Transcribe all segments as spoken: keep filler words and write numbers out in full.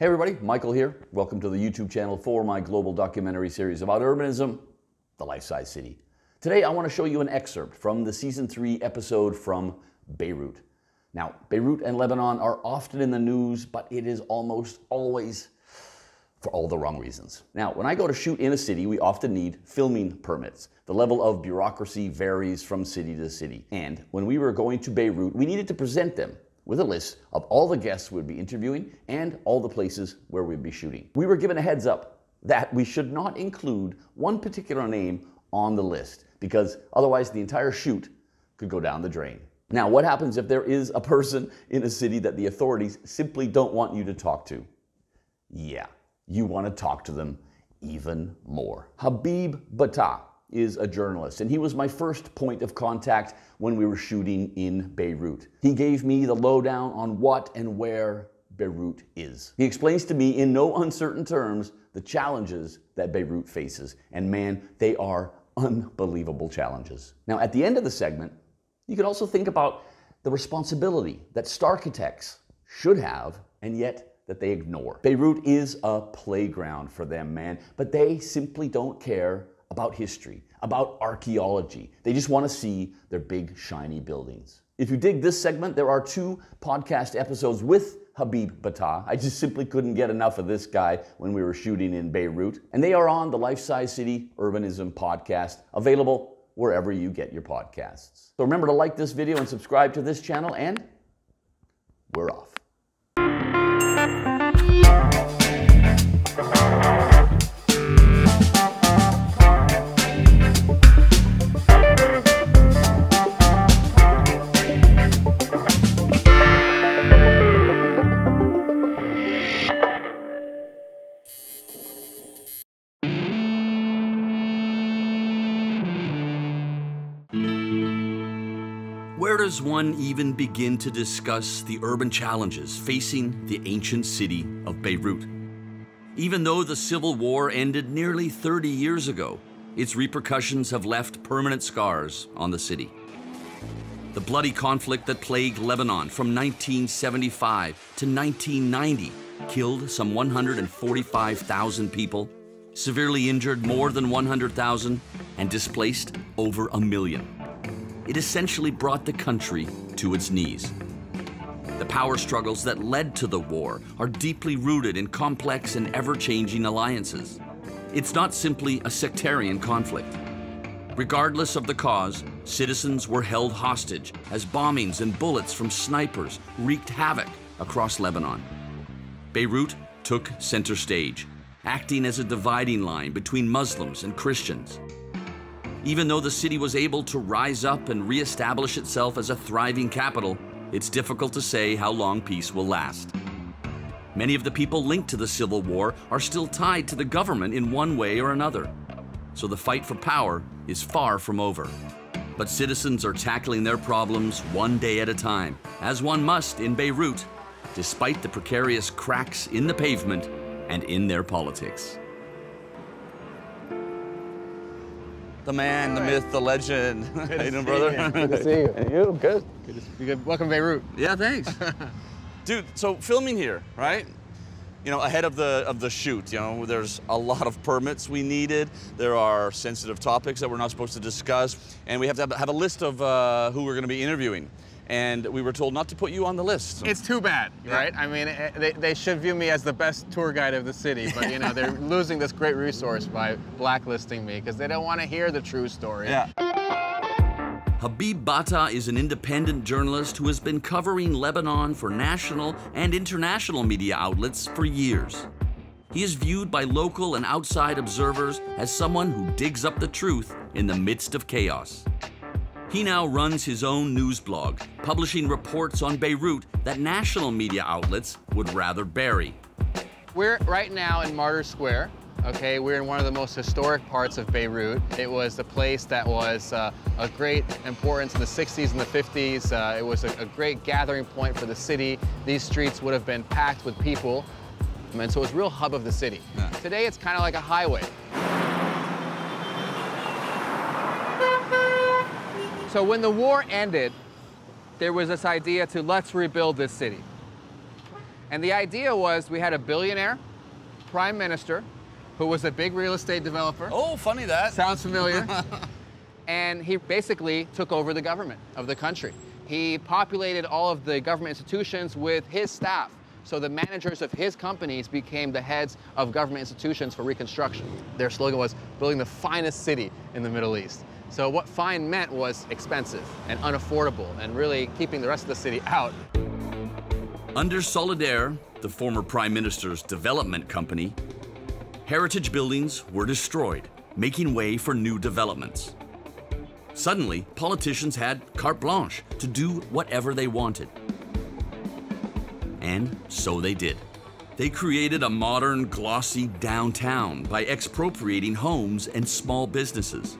Hey everybody, Michael here. Welcome to the YouTube channel for my global documentary series about urbanism, The Life-Sized City. Today I want to show you an excerpt from the season three episode from Beirut. Now, Beirut and Lebanon are often in the news, but it is almost always for all the wrong reasons. Now, when I go to shoot in a city, we often need filming permits. The level of bureaucracy varies from city to city. And when we were going to Beirut, we needed to present them with a list of all the guests we'd be interviewing and all the places where we'd be shooting. We were given a heads up that we should not include one particular name on the list because otherwise the entire shoot could go down the drain. Now, what happens if there is a person in a city that the authorities simply don't want you to talk to? Yeah, you want to talk to them even more. Habib Battah is a journalist, and he was my first point of contact when we were shooting in Beirut. He gave me the lowdown on what and where Beirut is. He explains to me in no uncertain terms the challenges that Beirut faces, and man, they are unbelievable challenges. Now, at the end of the segment, you could also think about the responsibility that starchitects should have, and yet that they ignore. Beirut is a playground for them, man, but they simply don't care about history, about archaeology. They just want to see their big, shiny buildings. If you dig this segment, there are two podcast episodes with Habib Battah. I just simply couldn't get enough of this guy when we were shooting in Beirut. And they are on the Life-Sized City Urbanism podcast, available wherever you get your podcasts. So remember to like this video and subscribe to this channel, and we're off. Where does one even begin to discuss the urban challenges facing the ancient city of Beirut? Even though the Civil War ended nearly thirty years ago, its repercussions have left permanent scars on the city. The bloody conflict that plagued Lebanon from nineteen seventy-five to nineteen ninety killed some one hundred forty-five thousand people, severely injured more than one hundred thousand, and displaced over a million. It essentially brought the country to its knees. The power struggles that led to the war are deeply rooted in complex and ever-changing alliances. It's not simply a sectarian conflict. Regardless of the cause, citizens were held hostage as bombings and bullets from snipers wreaked havoc across Lebanon. Beirut took center stage, acting as a dividing line between Muslims and Christians. Even though the city was able to rise up and re-establish itself as a thriving capital, it's difficult to say how long peace will last. Many of the people linked to the Civil War are still tied to the government in one way or another. So the fight for power is far from over. But citizens are tackling their problems one day at a time, as one must in Beirut, despite the precarious cracks in the pavement and in their politics. The man, right. The myth, the legend. Good to, you, brother? You. Good to see you. And you, good. Good to see you. Welcome to Beirut. Yeah, thanks. Dude, so filming here, right? You know, ahead of the of the shoot, you know, there's a lot of permits we needed. There are sensitive topics that we're not supposed to discuss, and we have to have, have a list of uh, who we're going to be interviewing. And we were told not to put you on the list. So. It's too bad, yeah. Right? I mean, they, they should view me as the best tour guide of the city, but you know, they're losing this great resource by blacklisting me because they don't want to hear the true story. Yeah. Habib Battah is an independent journalist who has been covering Lebanon for national and international media outlets for years. He is viewed by local and outside observers as someone who digs up the truth in the midst of chaos. He now runs his own news blog, publishing reports on Beirut that national media outlets would rather bury. We're right now in Martyrs Square, okay? We're in one of the most historic parts of Beirut. It was the place that was uh, of great importance in the sixties and the fifties. Uh, it was a, a great gathering point for the city. These streets would have been packed with people, and so it was a real hub of the city. Yeah. Today, it's kind of like a highway. So when the war ended, there was this idea to let's rebuild this city. And the idea was we had a billionaire prime minister who was a big real estate developer. Oh, funny that. Sounds familiar. And he basically took over the government of the country. He populated all of the government institutions with his staff. So the managers of his companies became the heads of government institutions for reconstruction. Their slogan was building the finest city in the Middle East. So what fine meant was expensive and unaffordable and really keeping the rest of the city out. Under Solidere, the former prime minister's development company, heritage buildings were destroyed, making way for new developments. Suddenly, politicians had carte blanche to do whatever they wanted. And so they did. They created a modern, glossy downtown by expropriating homes and small businesses.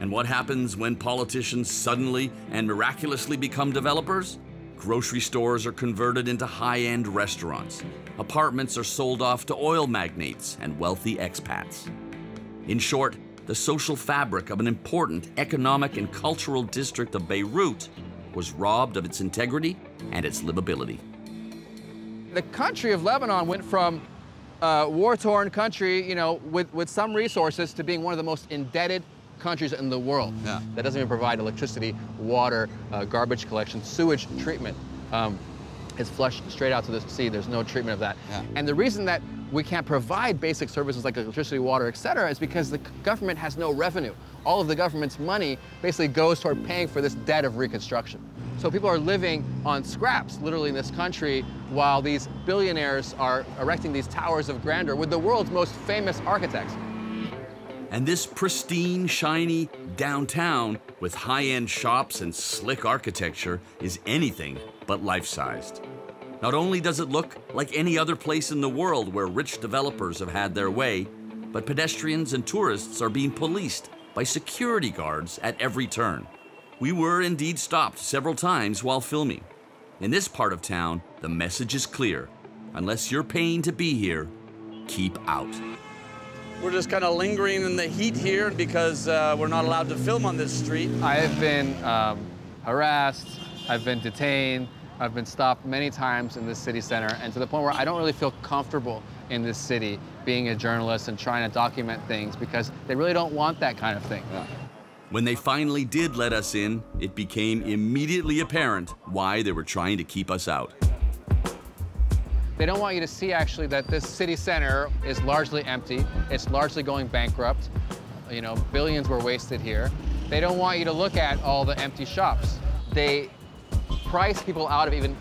And what happens when politicians suddenly and miraculously become developers? Grocery stores are converted into high-end restaurants. Apartments are sold off to oil magnates and wealthy expats. In short, the social fabric of an important economic and cultural district of Beirut was robbed of its integrity and its livability. The country of Lebanon went from a war-torn country, you know, with, with some resources to being one of the most indebted countries in the world. Yeah. That doesn't even provide electricity, water, uh, garbage collection, sewage treatment. Um, it's flushed straight out to the sea. There's no treatment of that. Yeah. And the reason that we can't provide basic services like electricity, water, et cetera, is because the government has no revenue. All of the government's money basically goes toward paying for this debt of reconstruction. So people are living on scraps, literally, in this country, while these billionaires are erecting these towers of grandeur with the world's most famous architects. And this pristine, shiny downtown with high-end shops and slick architecture is anything but life-sized. Not only does it look like any other place in the world where rich developers have had their way, but pedestrians and tourists are being policed by security guards at every turn. We were indeed stopped several times while filming. In this part of town, the message is clear. Unless you're paying to be here, keep out. We're just kind of lingering in the heat here because uh, we're not allowed to film on this street. I have been um, harassed, I've been detained, I've been stopped many times in this city center, and to the point where I don't really feel comfortable in this city being a journalist and trying to document things because they really don't want that kind of thing. Yeah. When they finally did let us in, it became immediately apparent why they were trying to keep us out. They don't want you to see, actually, that this city center is largely empty. It's largely going bankrupt. You know, billions were wasted here. They don't want you to look at all the empty shops. They price people out of even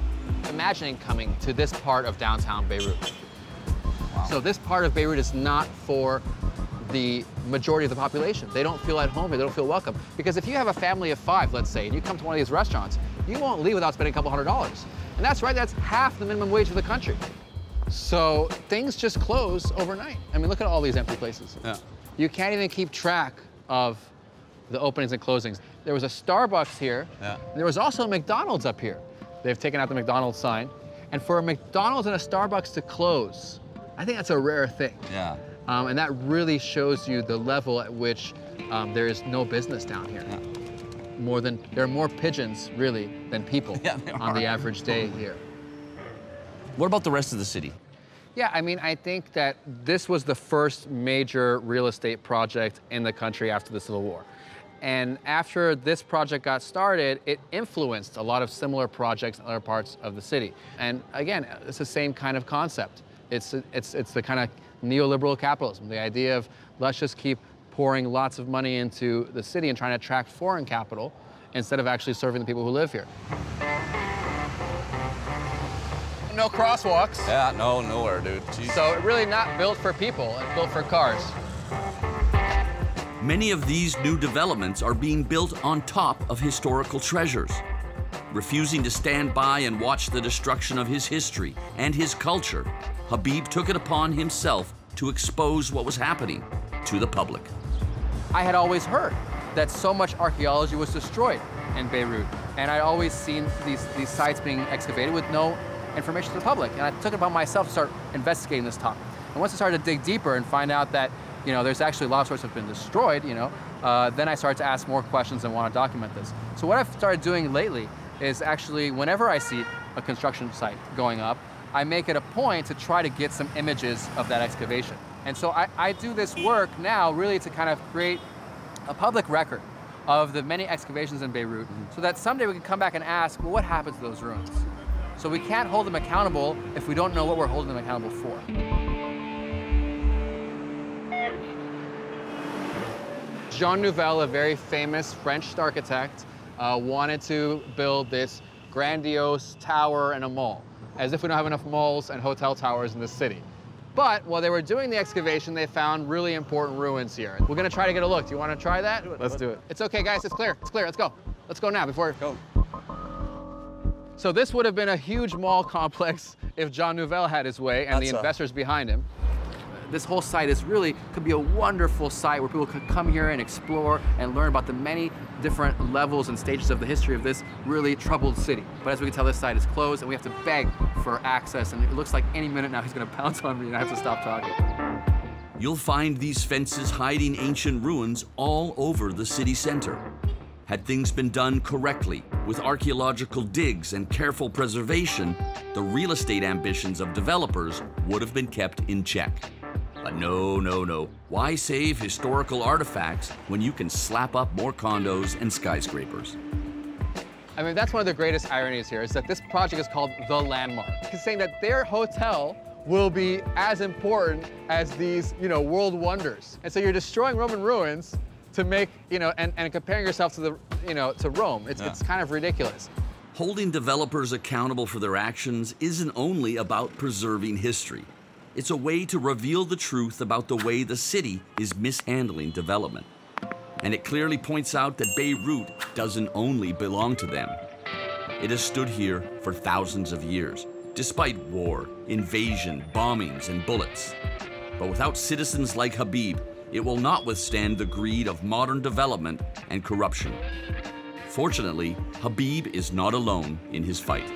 imagining coming to this part of downtown Beirut. Wow. So this part of Beirut is not for the majority of the population. They don't feel at home here, they don't feel welcome. Because if you have a family of five, let's say, and you come to one of these restaurants, you won't leave without spending a couple hundred dollars. And that's right, that's half the minimum wage of the country. So things just close overnight. I mean, look at all these empty places. Yeah. You can't even keep track of the openings and closings. There was a Starbucks here. Yeah. There was also a McDonald's up here. They've taken out the McDonald's sign. And for a McDonald's and a Starbucks to close, I think that's a rare thing. Yeah. Um, and that really shows you the level at which um, there is no business down here. Yeah. More than, there are more pigeons, really, than people yeah, on the average day here. What about the rest of the city? Yeah, I mean, I think that this was the first major real estate project in the country after the Civil War. And after this project got started, it influenced a lot of similar projects in other parts of the city. And again, it's the same kind of concept. It's, it's, it's the kind of neoliberal capitalism, the idea of let's just keep pouring lots of money into the city and trying to attract foreign capital instead of actually serving the people who live here. No crosswalks. Yeah, no, nowhere, dude. Jeez. So really not built for people, it's built for cars. Many of these new developments are being built on top of historical treasures, refusing to stand by and watch the destruction of his history and his culture. Habib took it upon himself to expose what was happening to the public. I had always heard that so much archaeology was destroyed in Beirut, and I'd always seen these, these sites being excavated with no information to the public, and I took it upon myself to start investigating this topic. And once I started to dig deeper and find out that, you know, there's actually a lot of sorts that have been destroyed, you know, uh, then I started to ask more questions and want to document this. So what I've started doing lately is actually whenever I see a construction site going up, I make it a point to try to get some images of that excavation. And so I, I do this work now really to kind of create a public record of the many excavations in Beirut, so that someday we can come back and ask, well, what happened to those ruins? So we can't hold them accountable if we don't know what we're holding them accountable for. Jean Nouvel, a very famous French architect, uh, wanted to build this grandiose tower and a mall, as if we don't have enough malls and hotel towers in this city. But while they were doing the excavation, they found really important ruins here. We're gonna try to get a look. Do you wanna try that? Let's do it. It's okay, guys, it's clear, it's clear, let's go. Let's go now before... Go. So this would have been a huge mall complex if Jean Nouvel had his way and That's the investors a... behind him. This whole site is really, could be a wonderful site where people could come here and explore and learn about the many different levels and stages of the history of this really troubled city. But as we can tell, this site is closed and we have to beg for access, and it looks like any minute now he's gonna pounce on me and I have to stop talking. You'll find these fences hiding ancient ruins all over the city center. Had things been done correctly, with archaeological digs and careful preservation, the real estate ambitions of developers would have been kept in check. But no, no, no. Why save historical artifacts when you can slap up more condos and skyscrapers? I mean, that's one of the greatest ironies here, is that this project is called The Landmark. It's saying that their hotel will be as important as these, you know, world wonders. And so you're destroying Roman ruins to make, you know, and, and comparing yourself to the, you know, to Rome. It's, yeah. It's kind of ridiculous. Holding developers accountable for their actions isn't only about preserving history. It's a way to reveal the truth about the way the city is mishandling development. And it clearly points out that Beirut doesn't only belong to them. It has stood here for thousands of years, despite war, invasion, bombings, and bullets. But without citizens like Habib, it will not withstand the greed of modern development and corruption. Fortunately, Habib is not alone in his fight.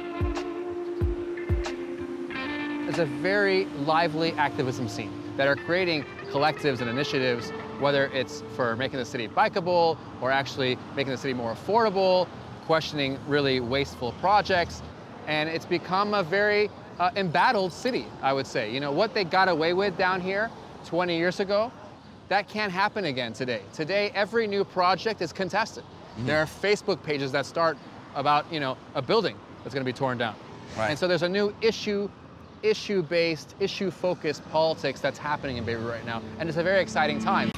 It's a very lively activism scene that are creating collectives and initiatives, whether it's for making the city bikeable or actually making the city more affordable, questioning really wasteful projects. And it's become a very uh, embattled city, I would say. You know, what they got away with down here twenty years ago, that can't happen again today. Today, every new project is contested. Mm-hmm. There are Facebook pages that start about, you know, a building that's gonna be torn down. Right. And so there's a new issue issue-based, issue-focused politics that's happening in Beirut right now, and it's a very exciting time.